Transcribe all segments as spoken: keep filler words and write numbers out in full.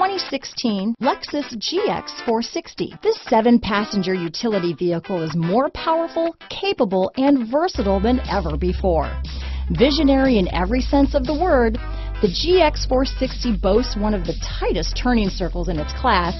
twenty sixteen Lexus G X four sixty. This seven passenger utility vehicle is more powerful, capable, and versatile than ever before. Visionary in every sense of the word, the G X four sixty boasts one of the tightest turning circles in its class,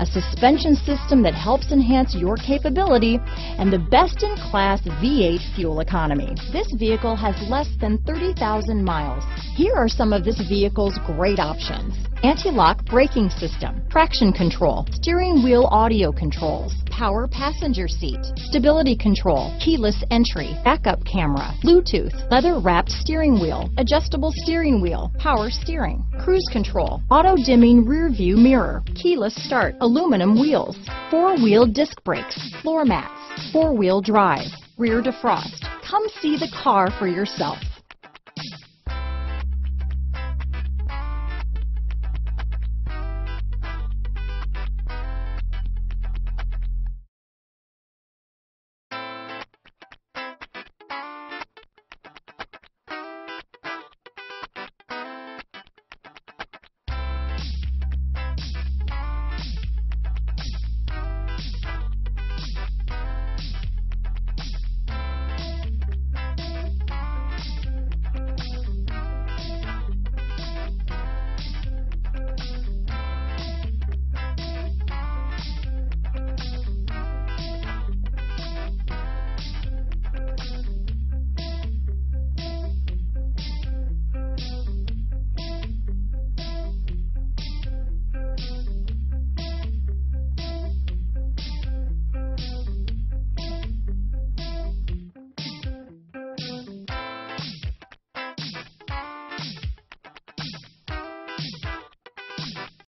a suspension system that helps enhance your capability, and the best-in-class V eight fuel economy. This vehicle has less than thirty thousand miles. Here are some of this vehicle's great options: anti-lock braking system, traction control, steering wheel audio controls, power passenger seat, stability control, keyless entry, backup camera, Bluetooth, leather-wrapped steering wheel, adjustable steering wheel, power steering, cruise control, auto-dimming rear-view mirror, keyless start, aluminum wheels, four-wheel disc brakes, floor mats, four-wheel drive, rear defrost. Come see the car for yourself.